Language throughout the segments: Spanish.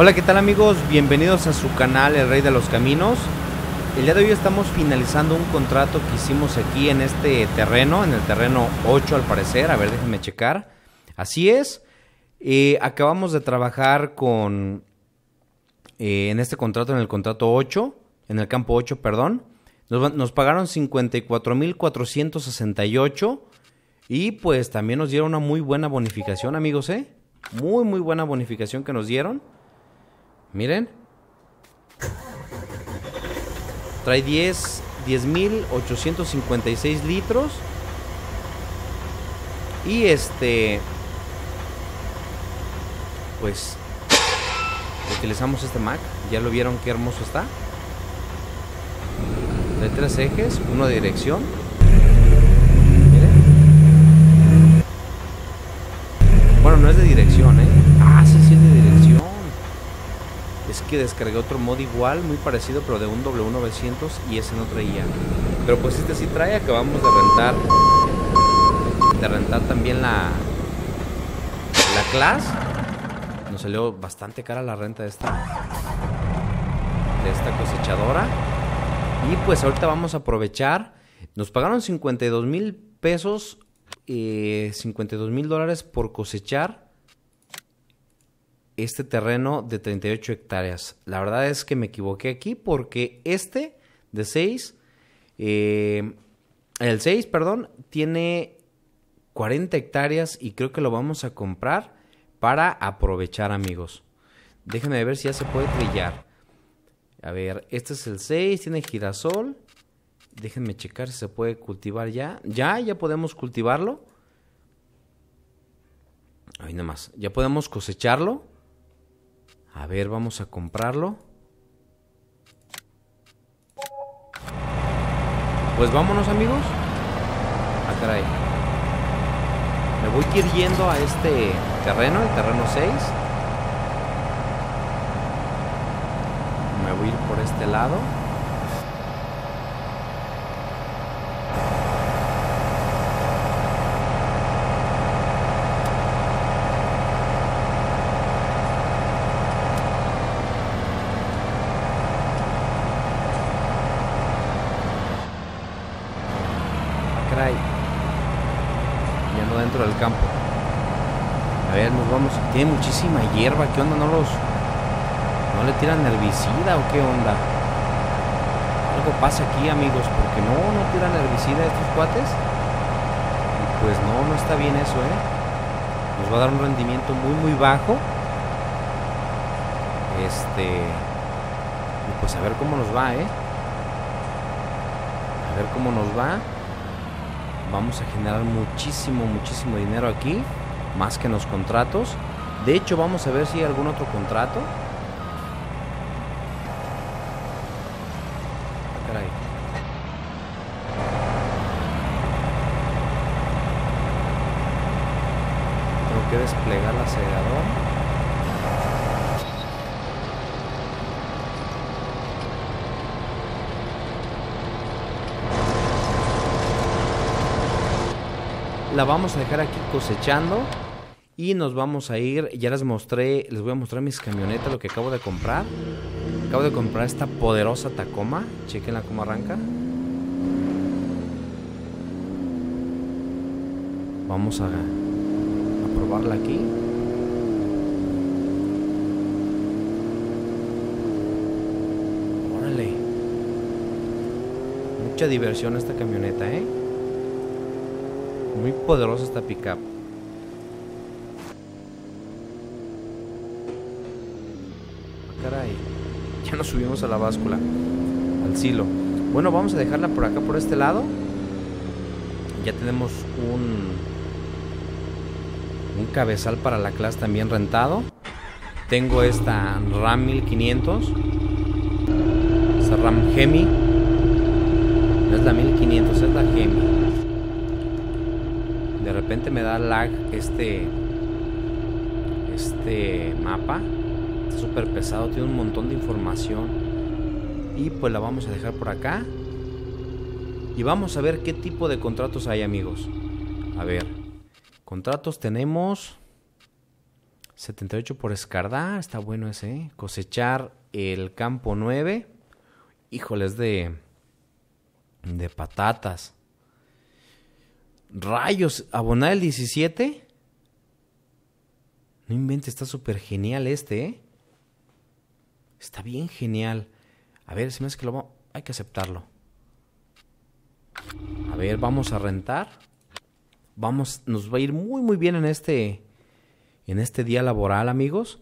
Hola, ¿qué tal amigos? Bienvenidos a su canal El Rey de los Caminos. El día de hoy estamos finalizando un contrato que hicimos aquí en este terreno, en el terreno 8 al parecer. A ver, déjenme checar. Así es, acabamos de trabajar con en este contrato, en el contrato 8, en el campo 8, perdón. Nos pagaron 54,468 y pues también nos dieron una muy buena bonificación, amigos, ¿eh? Muy buena bonificación que nos dieron. Miren. Trae 10,856 litros. Y pues utilizamos este Mac. Ya lo vieron qué hermoso está. Trae 3 ejes, uno de dirección. Miren. Bueno, no es de dirección, ¿eh? Ah, sí, sí es de dirección. Es que descargué otro mod igual, muy parecido, pero de un W900 y ese no traía. Pero pues este sí trae, acabamos de rentar. También la class. Nos salió bastante cara la renta de esta cosechadora. Y pues ahorita vamos a aprovechar. Nos pagaron 52,000 pesos, $52,000 por cosechar este terreno de 38 hectáreas. La verdad es que me equivoqué aquí porque este de 6, el 6, perdón, tiene 40 hectáreas y creo que lo vamos a comprar para aprovechar, amigos. Déjenme ver si ya se puede trillar. A ver, este es el 6, tiene girasol. Déjenme checar si se puede cultivar ya. Ya podemos cultivarlo. Ahí nada más, ya podemos cosecharlo. A ver, vamos a comprarlo. Pues vámonos, amigos. Ah, caray. Me voy a ir yendo a este terreno, el terreno 6. Me voy a ir por este lado. Dentro del campo. A ver, nos vamos. Tiene muchísima hierba. ¿Qué onda? ¿No le tiran herbicida o qué onda? Algo pasa aquí, amigos, porque no tiran herbicida estos cuates. Y pues no está bien eso, ¿eh? Nos va a dar un rendimiento muy bajo. Y pues a ver cómo nos va, ¿eh? A ver cómo nos va. Vamos a generar muchísimo dinero aquí, más que en los contratos. De hecho, vamos a ver si hay algún otro contrato. Caray. Tengo que desplegar el acelerador. La vamos a dejar aquí cosechando y nos vamos a ir. Ya les voy a mostrar mis camionetas, lo que acabo de comprar. Acabo de comprar esta poderosa Tacoma. Chequenla cómo arranca. Vamos a probarla aquí. Órale. Mucha diversión esta camioneta, ¿eh? Muy poderosa esta pickup. Caray. Ya nos subimos a la báscula, al silo. Bueno, vamos a dejarla por acá, por este lado. Ya tenemos un cabezal para la clase también rentado. Tengo esta Ram 1500. Esta Ram Hemi. No es la 1500, es la Hemi. De repente me da lag este mapa. Está súper pesado, tiene un montón de información. Y pues la vamos a dejar por acá. Y vamos a ver qué tipo de contratos hay, amigos. A ver, contratos tenemos 78 por escardar, está bueno ese, ¿eh? Cosechar el campo 9. Híjoles, de patatas. Rayos, abonar el 17. No inventes, está súper genial este, ¿eh? Está bien genial. A ver, si me hace que lo vamos... Hay que aceptarlo. A ver, vamos a rentar. Vamos, nos va a ir muy, muy bien en este... En este día laboral, amigos.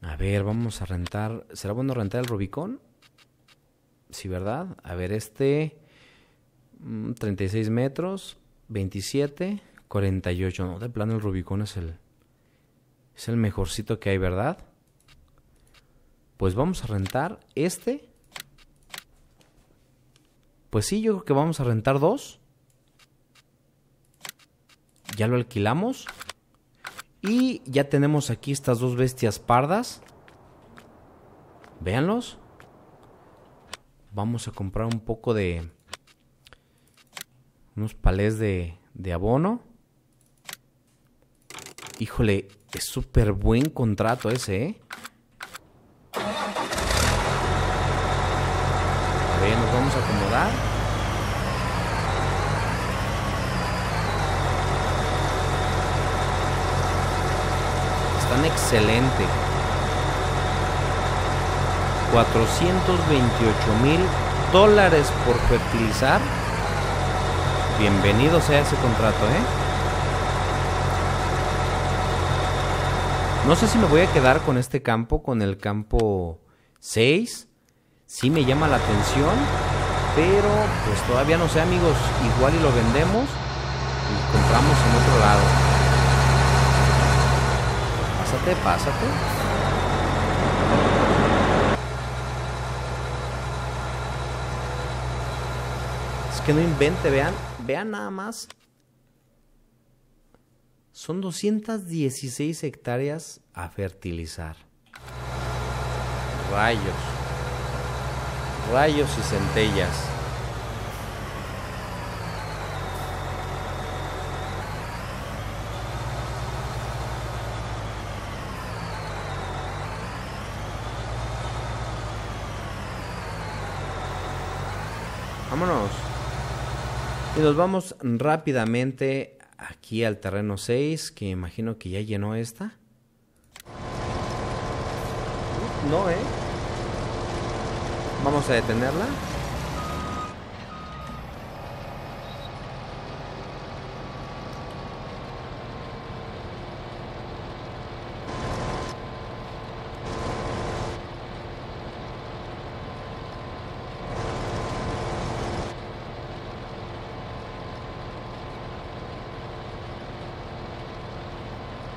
A ver, vamos a rentar. ¿Será bueno rentar el Rubicón? Sí, ¿verdad? A ver, este... 36 metros. 27. 48. No, de plano el Rubicón es el... Es el mejorcito que hay, ¿verdad? Pues vamos a rentar este. Pues sí, yo creo que vamos a rentar dos. Ya lo alquilamos. Y ya tenemos aquí estas dos bestias pardas. Véanlos. Vamos a comprar un poco de... Unos palés de abono. Híjole, es súper buen contrato ese, ¿eh? A ver, nos vamos a acomodar. Excelente. 428,000 dólares por fertilizar. Bienvenido sea ese contrato, ¿eh? No sé si me voy a quedar con este campo, con el campo 6. Sí me llama la atención, pero pues todavía no sé, amigos. Igual y lo vendemos y compramos en otro lado. Pásate, pásate. Es que no invente, vean. Vean nada más. Son 216 hectáreas a fertilizar. Rayos. Rayos y centellas. Vámonos. Y nos vamos rápidamente aquí al terreno 6, que imagino que ya llenó esta. No, ¿eh? Vamos a detenerla.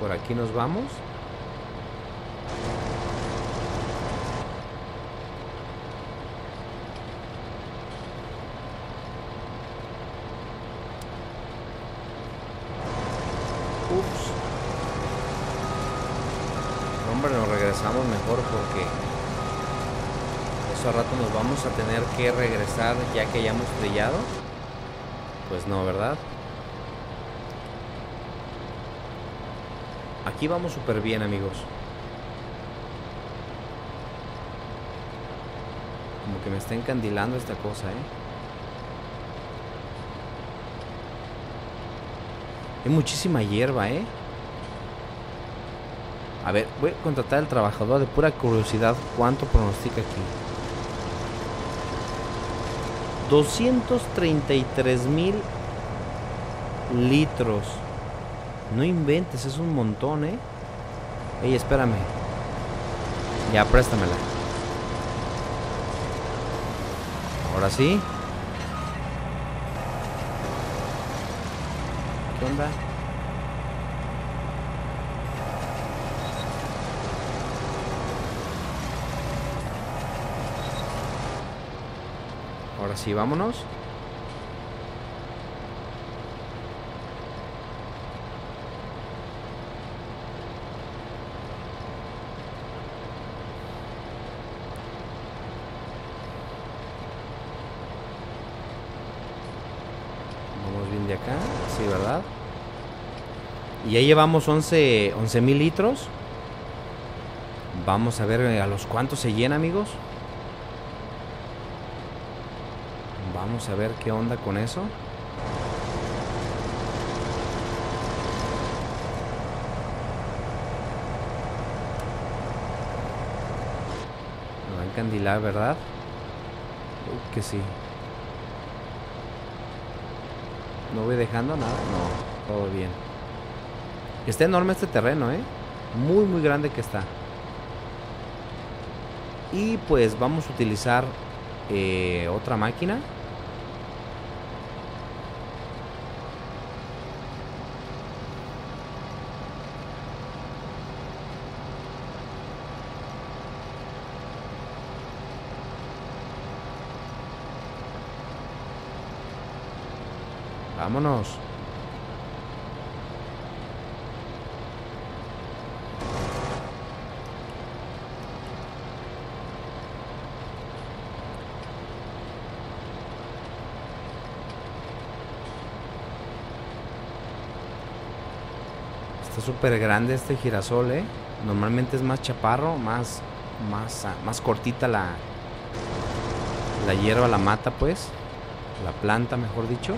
Por aquí nos vamos. Ups. Hombre, nos regresamos mejor porque eso a rato nos vamos a tener que regresar ya que hayamos trillado. Pues no, ¿verdad? Aquí vamos súper bien, amigos. Como que me está encandilando esta cosa, ¿eh? Hay muchísima hierba, ¿eh? A ver, voy a contratar al trabajador de pura curiosidad. ¿Cuánto pronostica aquí? 233,000 litros. No inventes, es un montón, ¿eh? Ey, espérame. Ya, préstamela. Ahora sí. ¿Qué onda? Ahora sí, vámonos. Acá, sí, ¿verdad? Y ya llevamos 11,000 litros. Vamos a ver a los cuantos se llena, amigos. Vamos a ver qué onda con eso. Me va a encandilar, ¿verdad? Que sí. No voy dejando nada. No, todo bien. Está enorme este terreno, ¿eh? Muy, muy grande que está. Y pues vamos a utilizar otra máquina. Vámonos. Está súper grande este girasol, ¿eh? Normalmente es más chaparro, más cortita la hierba, la mata, pues. La planta, mejor dicho.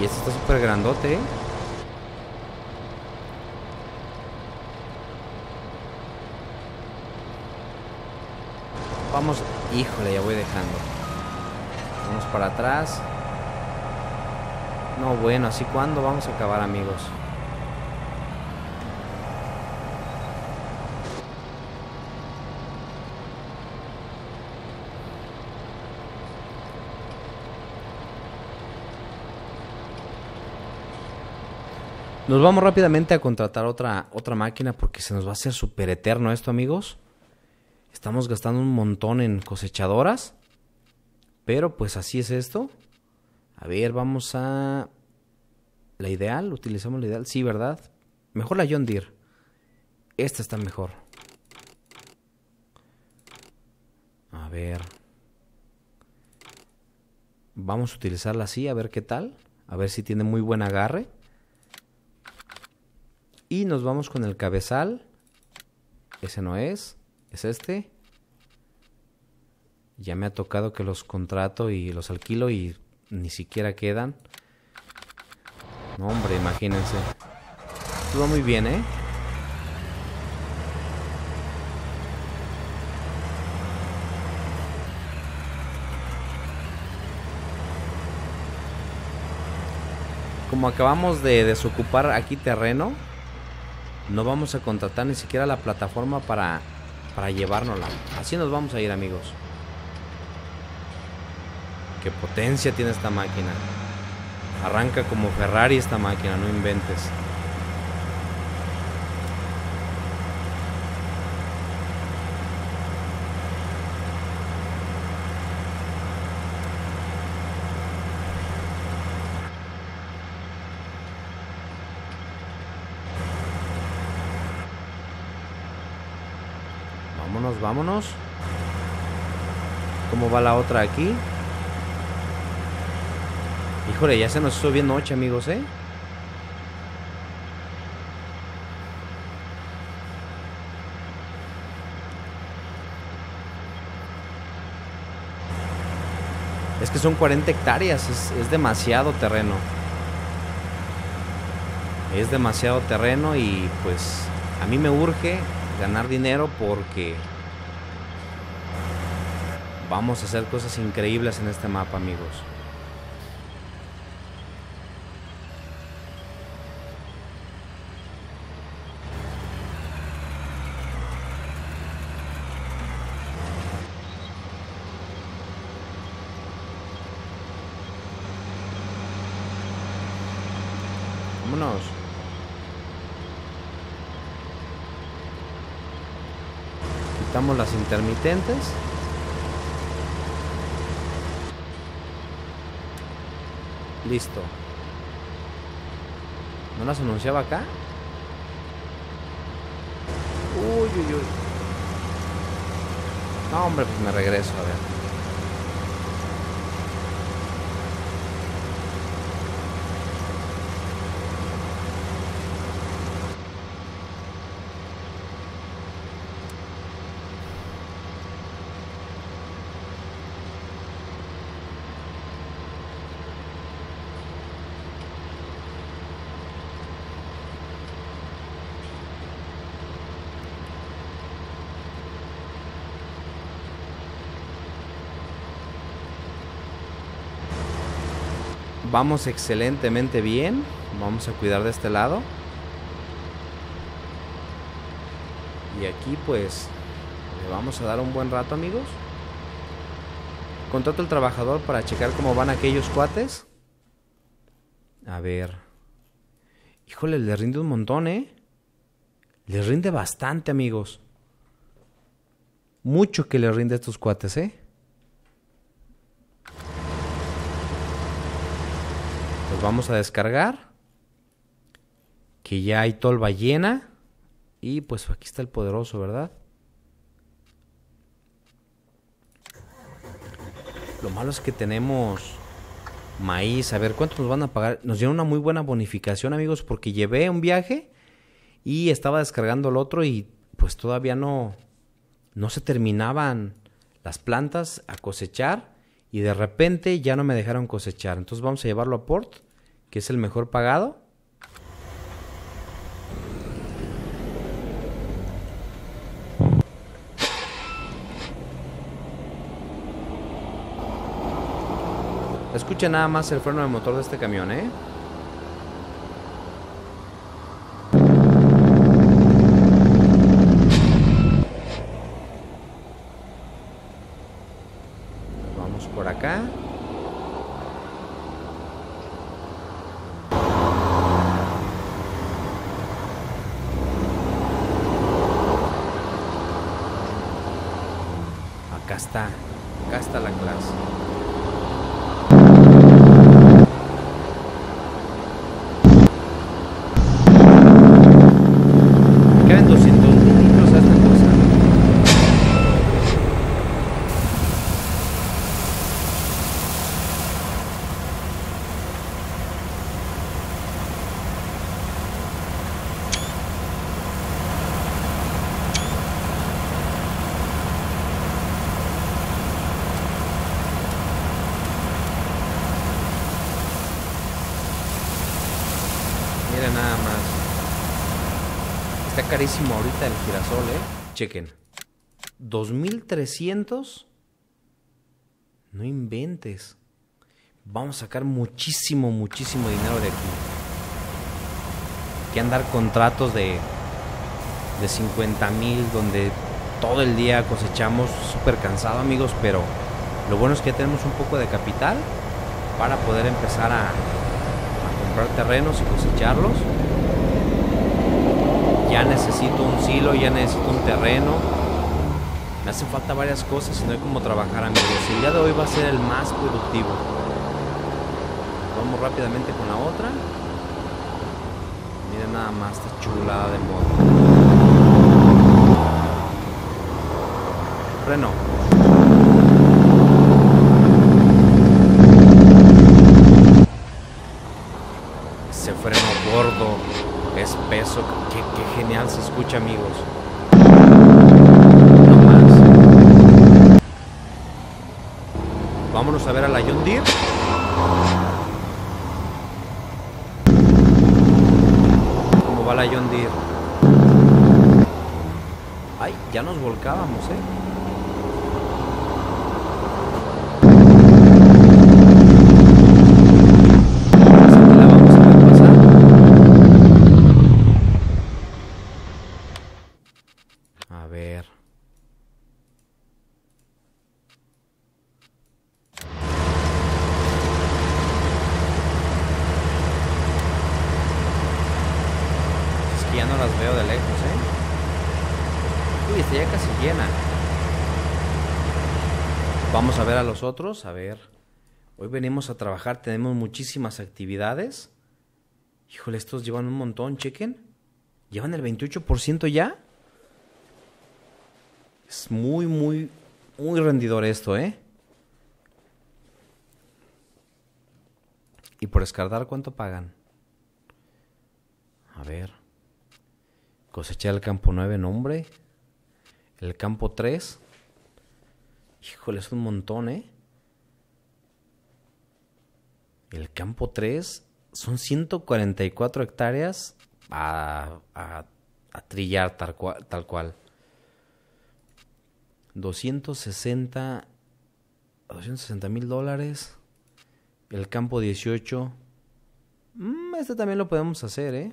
Y este está súper grandote, ¿eh? Vamos. Híjole, ya voy dejando. Vamos para atrás. No, bueno, así cuando vamos a acabar, amigos. Nos vamos rápidamente a contratar otra máquina porque se nos va a hacer súper eterno esto, amigos. Estamos gastando un montón en cosechadoras. Pero pues así es esto. A ver, vamos a... ¿La ideal? ¿Utilizamos la ideal? Sí, ¿verdad? Mejor la John Deere. Esta está mejor. A ver. Vamos a utilizarla así, a ver qué tal. A ver si tiene muy buen agarre. Y nos vamos con el cabezal. Ese no es. Es este. Ya me ha tocado que los contrato y los alquilo y ni siquiera quedan. No, hombre, imagínense. Estuvo muy bien, ¿eh? Como acabamos de desocupar aquí terreno, no vamos a contratar ni siquiera la plataforma para llevárnosla. Así nos vamos a ir, amigos. Qué potencia tiene esta máquina. Arranca como Ferrari esta máquina, no inventes. Vámonos. ¿Cómo va la otra aquí? Híjole, ya se nos hizo bien noche, amigos, ¿eh? Es que son 40 hectáreas, es demasiado terreno. Es demasiado terreno y pues a mí me urge ganar dinero porque... vamos a hacer cosas increíbles en este mapa, amigos. Vámonos. Quitamos las intermitentes. Listo. ¿No las anunciaba acá? Uy, uy, uy. No, hombre, pues me regreso, a ver. Vamos excelentemente bien. Vamos a cuidar de este lado. Y aquí pues le vamos a dar un buen rato, amigos. Contrato al trabajador para checar cómo van aquellos cuates. A ver. Híjole, les rinde un montón, ¿eh? Les rinde bastante, amigos. Mucho que les rinde a estos cuates, ¿eh? Pues vamos a descargar. Que ya hay tolva llena. Y pues aquí está el poderoso, ¿verdad? Lo malo es que tenemos maíz. A ver, ¿cuánto nos van a pagar? Nos dieron una muy buena bonificación, amigos, porque llevé un viaje y estaba descargando el otro y pues todavía no se terminaban las plantas a cosechar y de repente ya no me dejaron cosechar. Entonces vamos a llevarlo a Port, que es el mejor pagado. Escucha nada más el freno de motor de este camión, ¿eh? Vamos por acá. Acá está la clase. Nada más. Está carísimo ahorita el girasol, ¿eh? Chequen. 2,300. No inventes. Vamos a sacar muchísimo, muchísimo dinero de aquí. Hay que andar contratos de 50,000 donde todo el día cosechamos súper cansado, amigos, pero lo bueno es que ya tenemos un poco de capital para poder empezar a terrenos y cosecharlos. Ya necesito un silo, ya necesito un terreno. Me hacen falta varias cosas y no hay como trabajar, amigos. El día de hoy va a ser el más productivo. Vamos rápidamente con la otra. Miren nada más esta chulada de moto. Freno. Espeso, qué genial se escucha, amigos. No más. Vámonos a ver a la John Deere. ¿Cómo va la John Deere? Ay, ya nos volcábamos, ¿eh? Ya no las veo de lejos, ¿eh? Uy, está ya casi llena. Vamos a ver a los otros. A ver. Hoy venimos a trabajar. Tenemos muchísimas actividades. Híjole, estos llevan un montón. Chequen. Llevan el 28% ya. Es muy, muy, muy rendidor esto, ¿eh? Y por descargar, ¿cuánto pagan? A ver. Cosechar el campo 9, nombre. El campo 3. Híjole, es un montón, ¿eh? El campo 3 son 144 hectáreas a trillar tal cual. 260 mil dólares. El campo 18. Este también lo podemos hacer, ¿eh?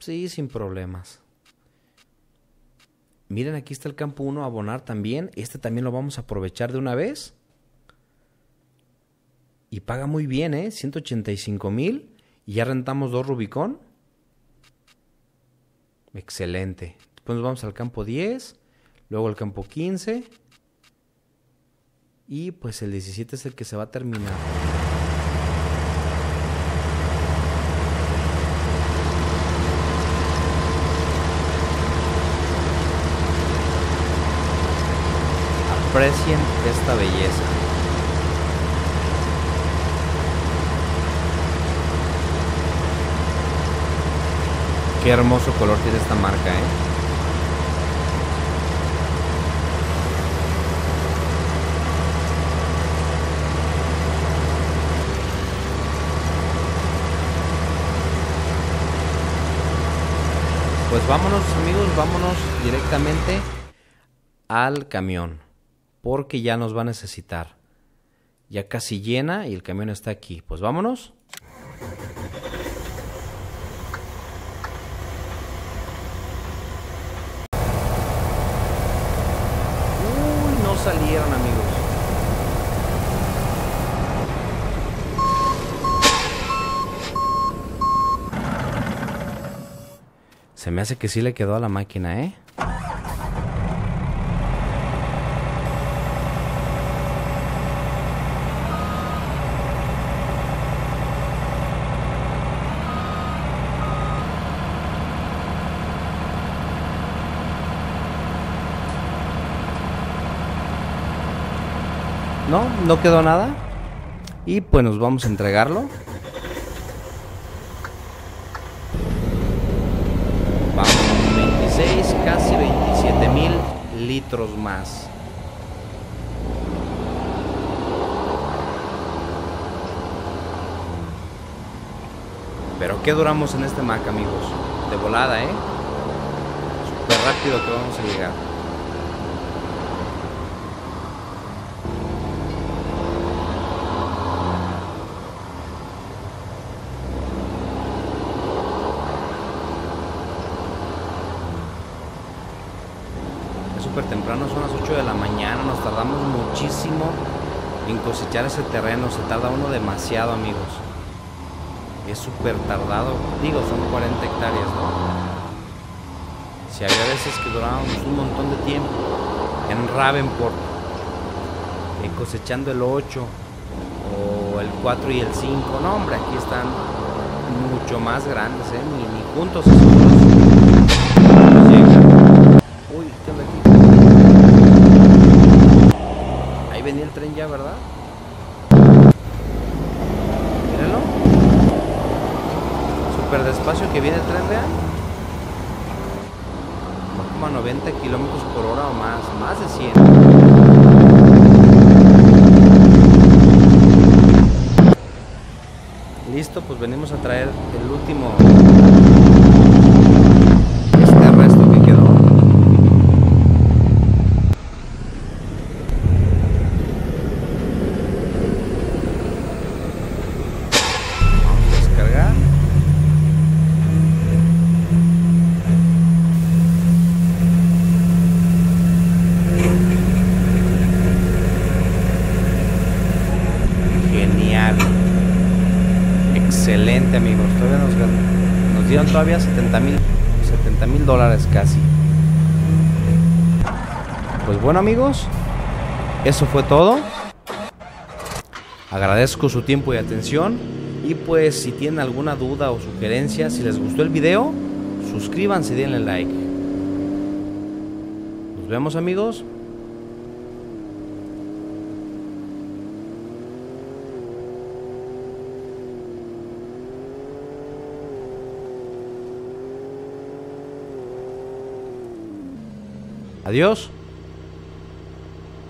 Sí, sin problemas. Miren, aquí está el campo 1 a abonar también. Este también lo vamos a aprovechar de una vez. Y paga muy bien, ¿eh? 185,000. Y ya rentamos 2 Rubicón. Excelente. Después nos vamos al campo 10. Luego al campo 15. Y pues el 17 es el que se va a terminar. Aprecien esta belleza. Qué hermoso color tiene esta marca, ¿eh? Pues vámonos, amigos, vámonos directamente al camión, porque ya nos va a necesitar. Ya casi llena y el camión está aquí. Pues vámonos. Salieron, amigos. Se me hace que sí le quedó a la máquina, ¿eh? No quedó nada. Y pues nos vamos a entregarlo. Vamos, 26, casi 27,000 litros más. Pero ¿qué duramos en este Mac, amigos? De volada, ¿eh? Súper rápido que vamos a llegar. Temprano, son las 8 de la mañana, nos tardamos muchísimo en cosechar ese terreno, se tarda uno demasiado, amigos, es súper tardado, digo, son 40 hectáreas, ¿no? Si había veces que durábamos un montón de tiempo en Ravenport, cosechando el 8 o el 4 y el 5, no hombre, aquí están mucho más grandes, ¿eh? Ni juntos esos... Uy, ¿qué onda aquí? Venía el tren ya, ¿verdad? Mírenlo. Súper despacio que viene el tren, vean. Va como a 90 kilómetros por hora o más. Más de 100. Listo, pues venimos a traer el último... Excelente, amigos, todavía nos dieron todavía $70,000 dólares casi. Pues bueno, amigos, eso fue todo. Agradezco su tiempo y atención. Y pues si tienen alguna duda o sugerencia, si les gustó el video, suscríbanse y denle like. Nos vemos, amigos. Adiós.